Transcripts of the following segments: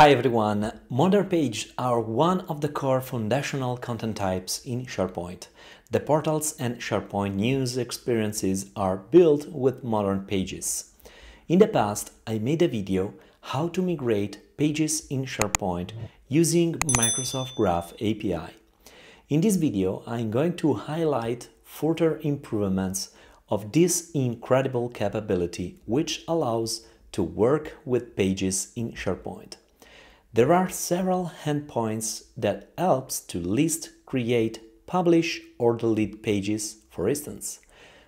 Hi everyone! Modern pages are one of the core foundational content types in SharePoint. The portals and SharePoint news experiences are built with modern pages. In the past, I made a video how to migrate pages in SharePoint using Microsoft Graph API. In this video, I'm going to highlight further improvements of this incredible capability, which allows to work with pages in SharePoint. There are several endpoints that helps to list, create, publish or delete pages, for instance.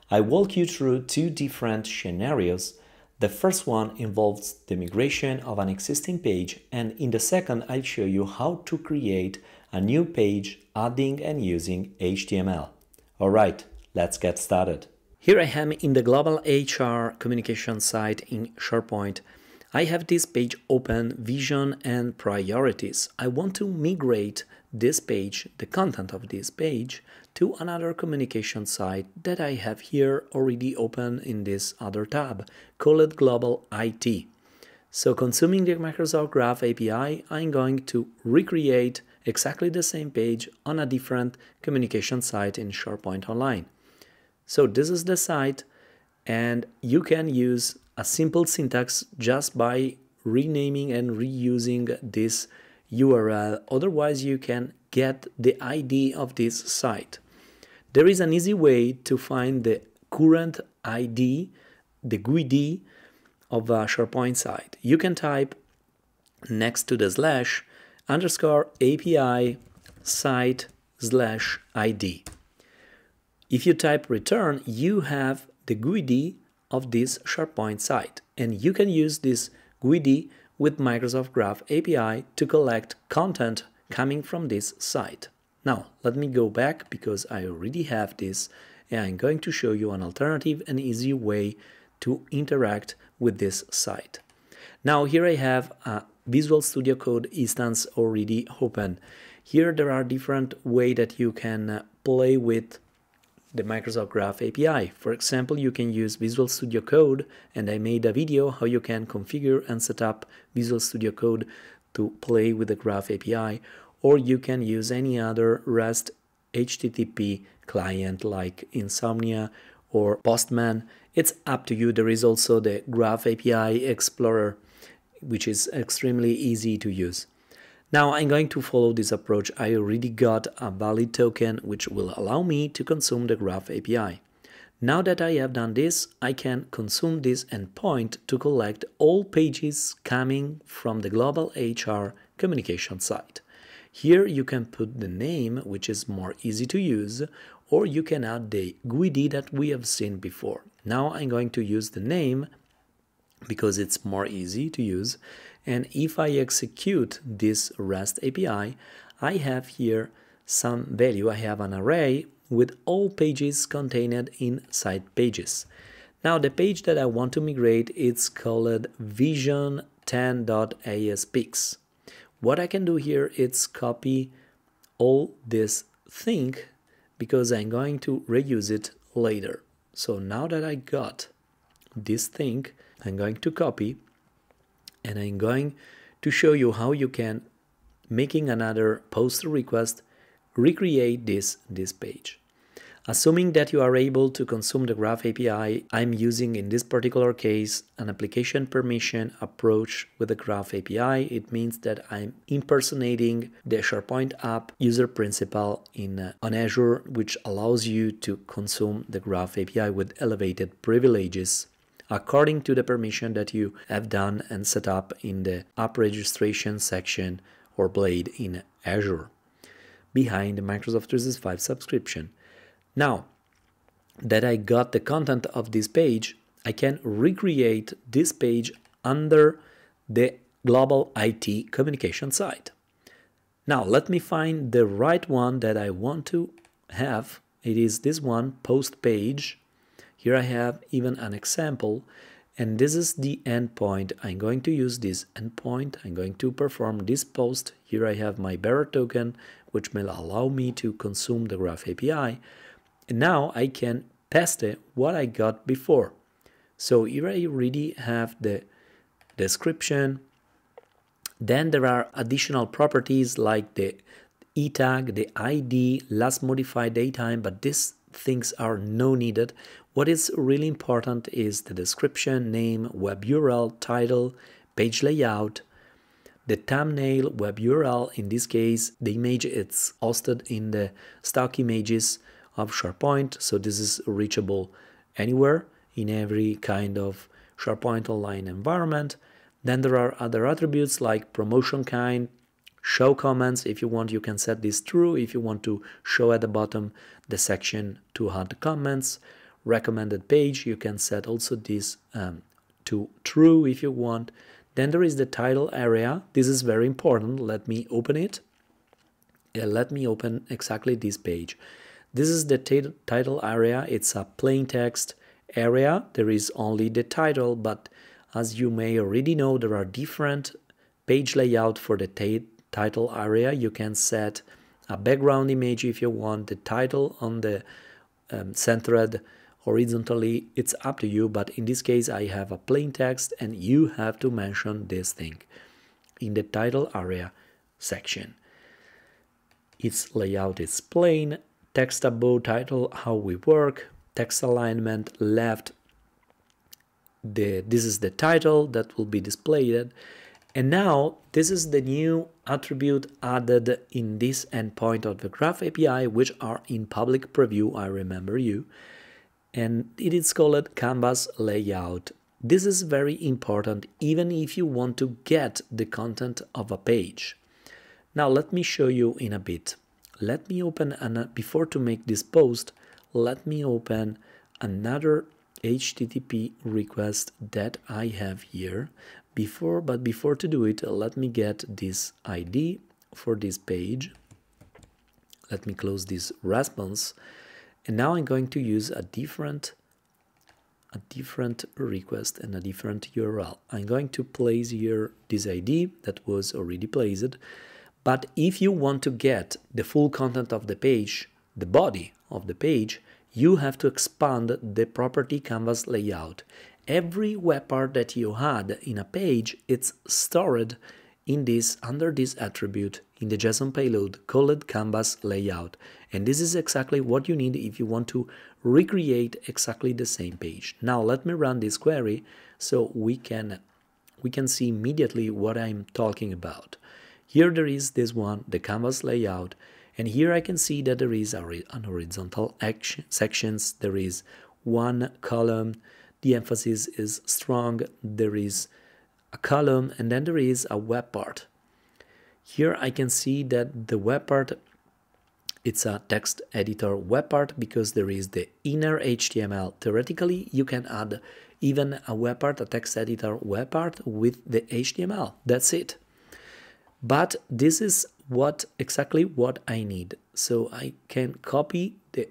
I walk you through two different scenarios. The first one involves the migration of an existing page, and in the second I'll show you how to create a new page adding and using HTML. Alright, let's get started. Here I am in the Global HR communication site in SharePoint. I have this page open, Vision and Priorities. I want to migrate this page, the content of this page, to another communication site that I have here already open in this other tab, called Global IT. So consuming the Microsoft Graph API, I'm going to recreate exactly the same page on a different communication site in SharePoint Online. So this is the site, and you can use a simple syntax just by renaming and reusing this URL. Otherwise, you can get the ID of this site. There is an easy way to find the current ID, the GUID of a SharePoint site. You can type next to the slash underscore API site slash ID. If you type return, you have the GUID of this SharePoint site, and you can use this GUID with Microsoft Graph API to collect content coming from this site. Now, let me go back because I already have this, and I'm going to show you an alternative and easy way to interact with this site. Now, here I have a Visual Studio Code instance already open. Here there are different ways that you can play with the Microsoft Graph API. For example, you can use Visual Studio Code, and I made a video how you can configure and set up Visual Studio Code to play with the Graph API, or you can use any other REST HTTP client like Insomnia or Postman. It's up to you. There is also the Graph API Explorer, which is extremely easy to use. Now I'm going to follow this approach. I already got a valid token which will allow me to consume the Graph API. Now that I have done this, I can consume this endpoint to collect all pages coming from the Global HR communication site. Here you can put the name, which is more easy to use, or you can add the GUID that we have seen before. Now I'm going to use the name because it's more easy to use. And if I execute this REST API, I have here some value. I have an array with all pages contained in site pages. Now the page that I want to migrate is called Vision10.aspx. What I can do here is copy all this thing because I'm going to reuse it later. So now that I got this thing, I'm going to copy, and I'm going to show you how you can, making another post request, recreate this page. Assuming that you are able to consume the Graph API, I'm using in this particular case an application permission approach with the Graph API. It means that I'm impersonating the SharePoint app user principle on Azure, which allows you to consume the Graph API with elevated privileges, according to the permission that you have done and set up in the app registration section or blade in Azure behind the Microsoft 365 subscription. Now that I got the content of this page, I can recreate this page under the Global IT communication site. Now let me find the right one that I want to have. It is this one, post page. Here I have even an example, and this is the endpoint. I'm going to use this endpoint. I'm going to perform this post. Here I have my bearer token, which will allow me to consume the Graph API. And now I can paste what I got before. So here I already have the description, Then there are additional properties like the etag, the ID, last modified datetime, but these things are no needed. What is really important is the description, name, web URL, title, page layout, the thumbnail, web URL. In this case, the image is hosted in the stock images of SharePoint, so this is reachable anywhere in every kind of SharePoint Online environment. Then there are other attributes like promotion kind, show comments. If you want, you can set this true. If you want to show at the bottom the section to add comments, recommended page, you can set also this to true if you want. Then there is the title area. This is very important. Let me open it. Let me open exactly this page. This is the title area. It's a plain text area. There is only the title, but as you may already know, there are different page layout for the title area. You can set a background image if you want, the title on the centered horizontally. It's up to you, but in this case I have a plain text and you have to mention this thing in the title area section. Its layout is plain, text above title, how we work, text alignment left, this is the title that will be displayed. And now this is the new attribute added in this endpoint of the Graph API, which are in public preview, I remember you. And it is called Canvas Layout. This is very important, even if you want to get the content of a page. Now let me show you in a bit. Let me open, and before to make this post, let me open another HTTP request that I have here. But before to do it, let me get this ID for this page. Let me close this response. And now I'm going to use a different request and a different URL. I'm going to place here this ID that was already placed. But if you want to get the full content of the page, the body of the page, you have to expand the property Canvas Layout. Every web part that you had in a page, it's stored in this, under this attribute in the JSON payload called Canvas Layout. And this is exactly what you need if you want to recreate exactly the same page. Now let me run this query so we can see immediately what I'm talking about. Here there is this one, the Canvas Layout, and here I can see that there is an horizontal sections, there is one column, the emphasis is strong, there is a column, and then there is a web part. Here I can see that the web part, it's a text editor web part because there is the inner HTML. Theoretically, you can add even a web part, a text editor web part with the HTML. That's it. But this is exactly what I need. So I can copy the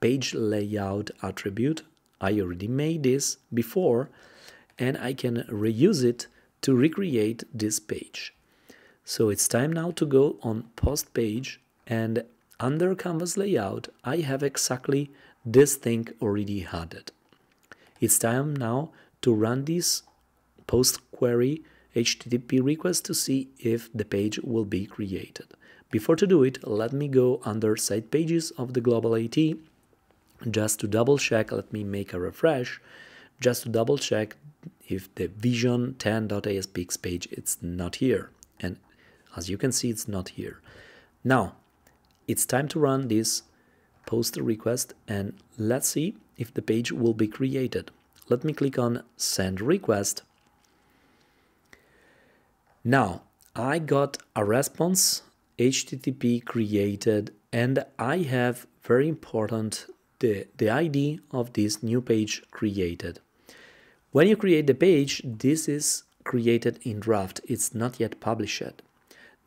page layout attribute. I already made this before, and I can reuse it to recreate this page. So it's time now to go on post page, and under Canvas Layout I have exactly this thing already added. It's time now to run this post query HTTP request to see if the page will be created. Before to do it, let me go under site pages of the Global IT just to double check. Let me make a refresh just to double check if the Vision10.aspx page, it's not here, and as you can see it's not here. Now it's time to run this post request and let's see if the page will be created. Let me click on send request. Now I got a response HTTP created, and I have, very important, the ID of this new page created. When you create the page, this is created in draft. It's not yet published.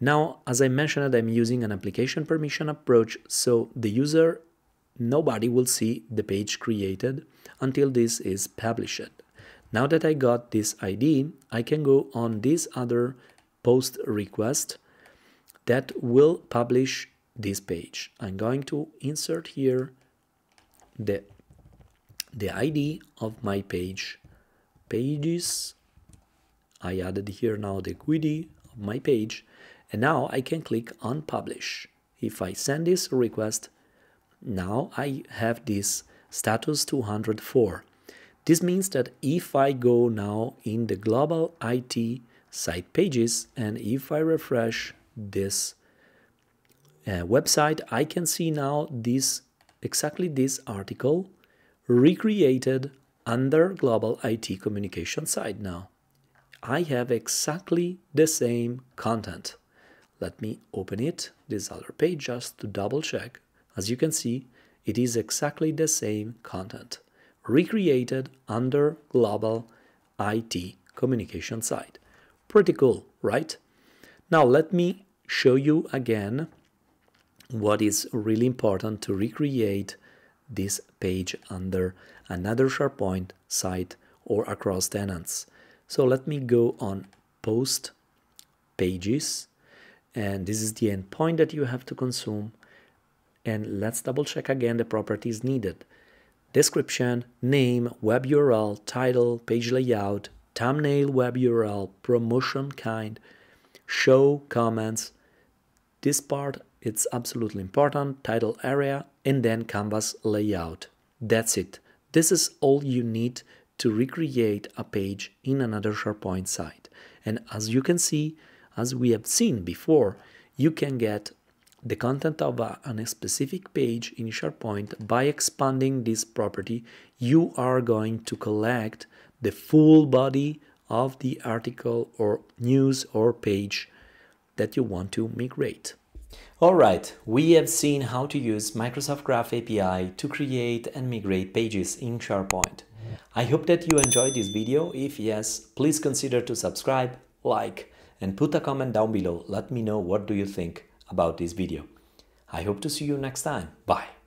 Now, as I mentioned, I'm using an application permission approach, so the user, nobody will see the page created until this is published. Now that I got this ID, I can go on this other post request that will publish this page. I'm going to insert here the ID of my pages. I added here now the GUID my page, and now I can click on Publish. If I send this request, now I have this status 204. This means that if I go now in the Global IT site pages and if I refresh this website, I can see now this exactly this article recreated under Global IT communication site. Now I have exactly the same content. Let me open it, this other page, just to double check. As you can see, it is exactly the same content recreated under Global IT communication site. Pretty cool, right? Now let me show you again what is really important to recreate this page under another SharePoint site or across tenants. So let me go on Post Pages, and this is the endpoint that you have to consume. And let's double check again the properties needed. Description, name, web URL, title, page layout, thumbnail, web URL, promotion kind, show, comments. This part, it's absolutely important, title area, and then canvas layout. That's it. This is all you need to recreate a page in another SharePoint site. And as you can see, as we have seen before, you can get the content of a specific page in SharePoint by expanding this property. You are going to collect the full body of the article or news or page that you want to migrate. Alright, we have seen how to use Microsoft Graph API to create and migrate pages in SharePoint. I hope that you enjoyed this video. If yes, please consider to subscribe, like, and put a comment down below. Let me know what do you think about this video. I hope to see you next time. Bye.